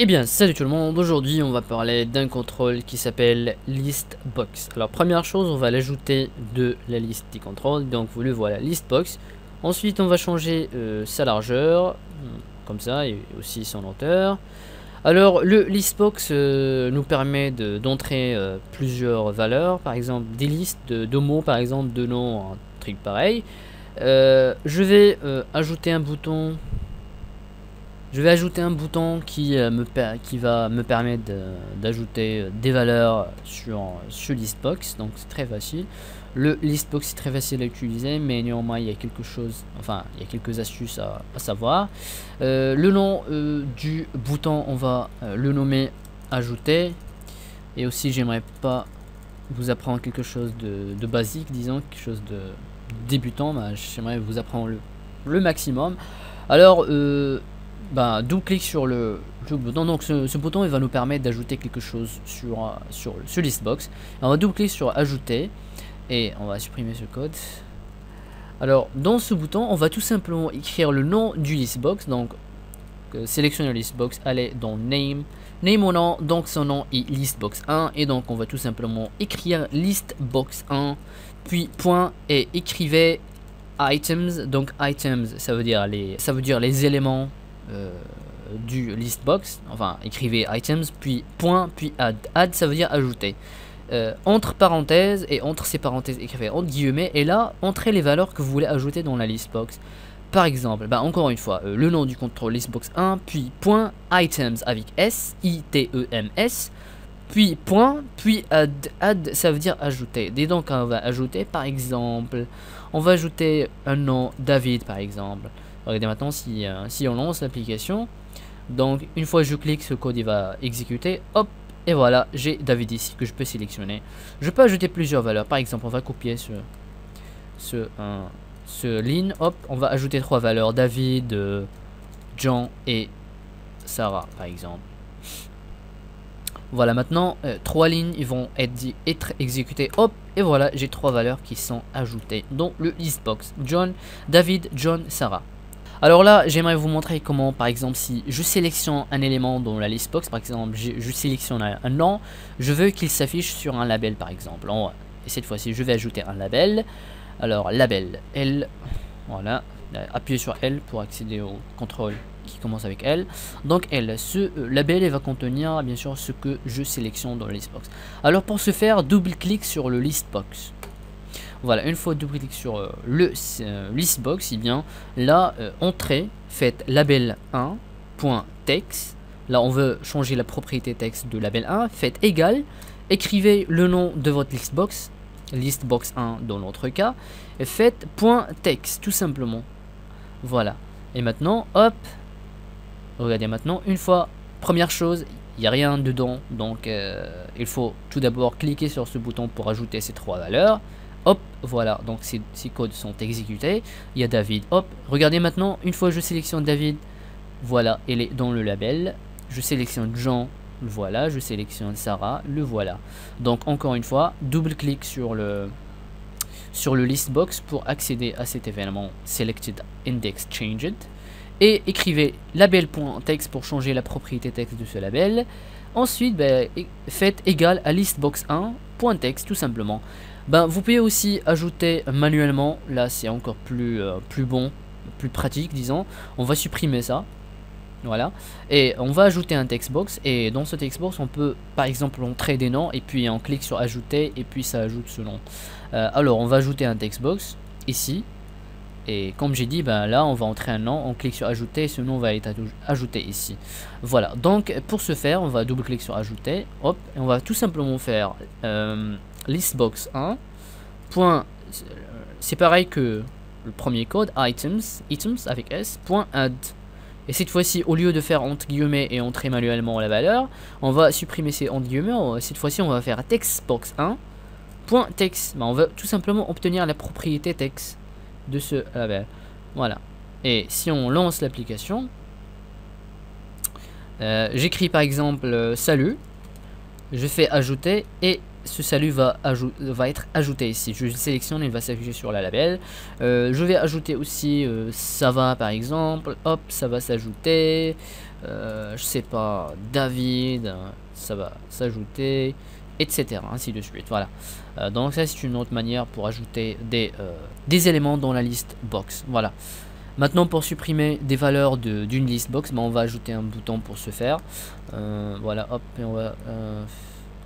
Eh bien salut tout le monde, aujourd'hui on va parler d'un contrôle qui s'appelle ListBox. Alors première chose, on va l'ajouter de la liste des contrôles, donc vous le voilà, ListBox. Ensuite on va changer sa largeur, comme ça, et aussi son lenteur. Alors le ListBox nous permet d'entrer plusieurs valeurs, par exemple des listes de mots, par exemple de noms, un truc pareil. Je vais ajouter un bouton... qui va me permettre d'ajouter des valeurs sur ce ListBox, donc c'est très facile. Le ListBox est très facile à utiliser, mais néanmoins il y a quelque chose, enfin il y a quelques astuces à savoir. Le nom du bouton, on va le nommer ajouter. Et aussi j'aimerais pas vous apprendre quelque chose de basique, disons quelque chose de débutant, mais j'aimerais vous apprendre le maximum. Alors double-clic sur le bouton, donc ce bouton il va nous permettre d'ajouter quelque chose sur ListBox. Alors, on va double-clic sur ajouter et on va supprimer ce code. Alors dans ce bouton on va tout simplement écrire le nom du ListBox, donc sélectionner le ListBox, aller dans name ou nom, donc son nom est ListBox1 et donc on va tout simplement écrire ListBox1 puis point et écrivez items, donc items ça veut dire les éléments du ListBox, enfin écrivez items puis point puis add ça veut dire ajouter, entre parenthèses, et entre ces parenthèses écrivez entre guillemets et là entrez les valeurs que vous voulez ajouter dans la ListBox. Par exemple, encore une fois, le nom du contrôle ListBox1 puis point items avec s items puis point puis add ça veut dire ajouter, et donc on va ajouter, par exemple on va ajouter un nom, David par exemple. Regardez maintenant si on lance l'application, donc une fois que je clique, ce code il va exécuter, hop, et voilà, j'ai David ici que je peux sélectionner. Je peux ajouter plusieurs valeurs, par exemple on va copier ce ligne, hop, on va ajouter trois valeurs, David, Jean et Sarah par exemple. Voilà, maintenant trois lignes ils vont être exécutées, hop, et voilà, j'ai trois valeurs qui sont ajoutées dans le ListBox, David, John, Sarah. Alors là, j'aimerais vous montrer comment, par exemple, si je sélectionne un élément dans la ListBox, par exemple, je sélectionne un nom, je veux qu'il s'affiche sur un label, par exemple. Et cette fois-ci, je vais ajouter un label. Alors, label, L, voilà, appuyez sur L pour accéder au contrôle qui commence avec L. Donc L, ce label, il va contenir, bien sûr, ce que je sélectionne dans la ListBox. Alors, pour ce faire, double-clic sur le ListBox. Voilà, une fois double-clic sur le ListBox, et bien là, entrée, faites label1.text. Là, on veut changer la propriété texte de label1. Faites égal, écrivez le nom de votre ListBox, ListBox1 dans notre cas, et faites .text tout simplement. Voilà. Et maintenant, hop, regardez maintenant, une fois, première chose, il n'y a rien dedans, donc il faut tout d'abord cliquer sur ce bouton pour ajouter ces trois valeurs. Hop, voilà, donc ces codes sont exécutés. Il y a David, hop, regardez maintenant, une fois je sélectionne David, voilà, elle est dans le label. Je sélectionne Jean, le voilà, je sélectionne Sarah, le voilà. Donc encore une fois, double-clic sur le ListBox pour accéder à cet événement Selected Index Changed. Et écrivez label.text pour changer la propriété texte de ce label. Ensuite, faites égal à ListBox1.text tout simplement. Vous pouvez aussi ajouter manuellement, là c'est encore plus pratique disons. On va supprimer ça, voilà, et on va ajouter un textbox, et dans ce textbox on peut par exemple entrer des noms et puis on clique sur ajouter et puis ça ajoute ce nom. Alors on va ajouter un textbox ici, et comme j'ai dit, là on va entrer un nom, on clique sur ajouter et ce nom va être ajouté ici. Voilà, donc pour ce faire on va double-clic sur ajouter, hop, et on va tout simplement faire... ListBox1. C'est pareil que le premier code, items avec s. Add. Et cette fois-ci, au lieu de faire entre guillemets et entrer manuellement la valeur, on va supprimer ces entre guillemets. Cette fois-ci, on va faire textbox1. Text. On va tout simplement obtenir la propriété texte de ce label. Voilà. Et si on lance l'application, j'écris par exemple salut. Je fais ajouter et ce salut va être ajouté ici. Je le sélectionne, il va s'afficher sur la label. Je vais ajouter aussi ça va par exemple. Hop, ça va s'ajouter. Je sais pas, David, ça va s'ajouter, etc. Ainsi de suite. Voilà. Donc ça c'est une autre manière pour ajouter des éléments dans la liste box. Voilà. Maintenant pour supprimer des valeurs d'une liste box, bah, on va ajouter un bouton pour ce faire. Voilà, hop, et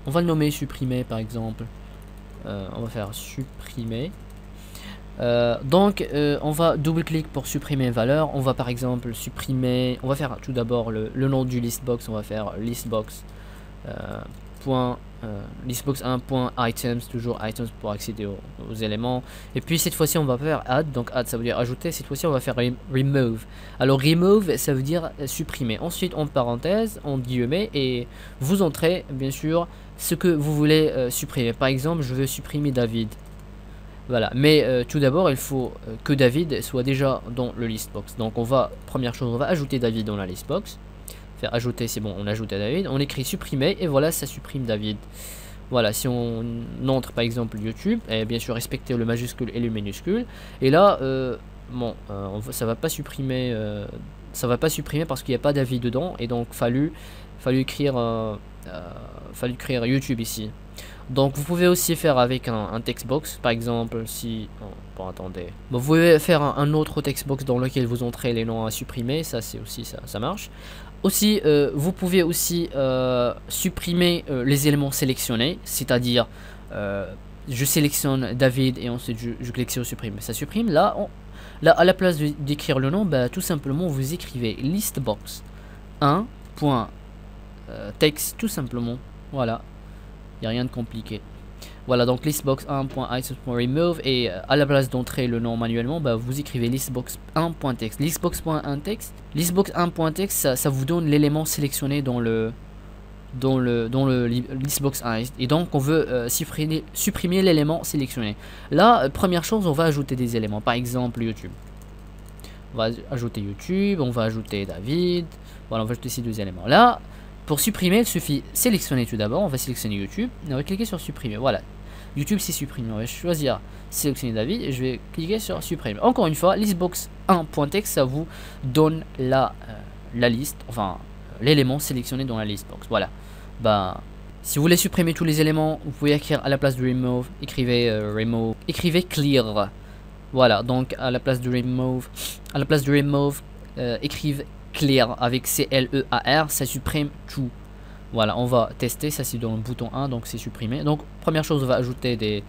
on va le nommer supprimer par exemple. On va faire supprimer. On va double-clic pour supprimer une valeur. On va par exemple supprimer. On va faire tout d'abord le nom du listbox. On va faire listbox. Listbox 1.items, toujours items pour accéder aux éléments. Et puis cette fois-ci on va faire add, donc add ça veut dire ajouter. Cette fois-ci on va faire remove. Alors remove ça veut dire supprimer. Ensuite en parenthèse, en guillemets, et vous entrez bien sûr ce que vous voulez supprimer. Par exemple je veux supprimer David. Voilà, mais tout d'abord il faut que David soit déjà dans le listbox. Donc première chose on va ajouter David dans la listbox. Faire ajouter, c'est bon, on ajoute à David, on écrit supprimer et voilà, ça supprime David. Voilà, si on entre par exemple YouTube, et bien sûr respecter le majuscule et le minuscule, et là ça va pas supprimer parce qu'il n'y a pas David dedans, et donc fallu écrire YouTube ici. Donc vous pouvez aussi faire avec un textbox, par exemple si... Bon, vous pouvez faire un autre textbox dans lequel vous entrez les noms à supprimer, ça c'est aussi ça marche. Aussi, vous pouvez aussi supprimer les éléments sélectionnés, c'est-à-dire je sélectionne David et ensuite je clique sur supprimer, ça supprime. Là, là à la place d'écrire le nom, bah, tout simplement vous écrivez listbox 1.text tout simplement, voilà. Il n'y a rien de compliqué. Voilà, donc listbox 1.items.remove et à la place d'entrer le nom manuellement, bah, vous écrivez listbox 1.text. Listbox 1.text, ça vous donne l'élément sélectionné dans le listbox 1. Et donc on veut supprimer l'élément sélectionné. Là, première chose, on va ajouter des éléments. Par exemple, YouTube. On va ajouter YouTube, on va ajouter David. Voilà, on va ajouter ces deux éléments. Là, pour supprimer, il suffit sélectionner tout d'abord. On va sélectionner YouTube et on va cliquer sur supprimer. Voilà, YouTube c'est supprimé. On va choisir sélectionner David et je vais cliquer sur supprimer. Encore une fois, listbox 1.text, ça vous donne la liste, enfin l'élément sélectionné dans la listbox. Voilà, bah si vous voulez supprimer tous les éléments, vous pouvez écrire à la place de remove, écrivez remove, écrivez clear. Voilà, donc à la place de remove, écrivez clear avec CLEAR, ça supprime tout. Voilà, on va tester, ça c'est dans le bouton 1, donc c'est supprimé. Donc première chose, on va ajouter des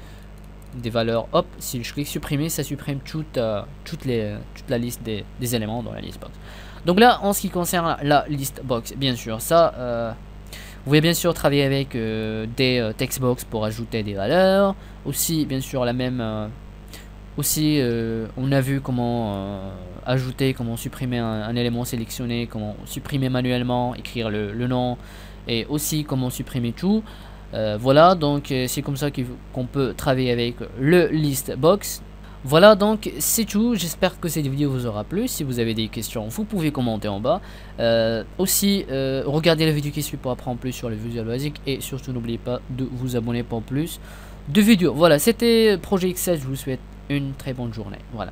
valeurs. Hop, si je clique supprimer, ça supprime toute la liste des éléments dans la liste box. Donc là, en ce qui concerne la liste box, bien sûr, ça vous pouvez bien sûr travailler avec des textbox pour ajouter des valeurs. Aussi, bien sûr, la même on a vu comment ajouter, comment supprimer un élément sélectionné, comment supprimer manuellement, écrire le nom et aussi comment supprimer tout. Voilà, donc c'est comme ça qu'on peut travailler avec le listbox. Voilà, donc c'est tout. J'espère que cette vidéo vous aura plu. Si vous avez des questions, vous pouvez commenter en bas. Aussi, regardez la vidéo qui suit pour apprendre plus sur le Visual Basic et surtout n'oubliez pas de vous abonner pour plus de vidéos. Voilà, c'était Projetx7, je vous souhaite une très bonne journée. Voilà.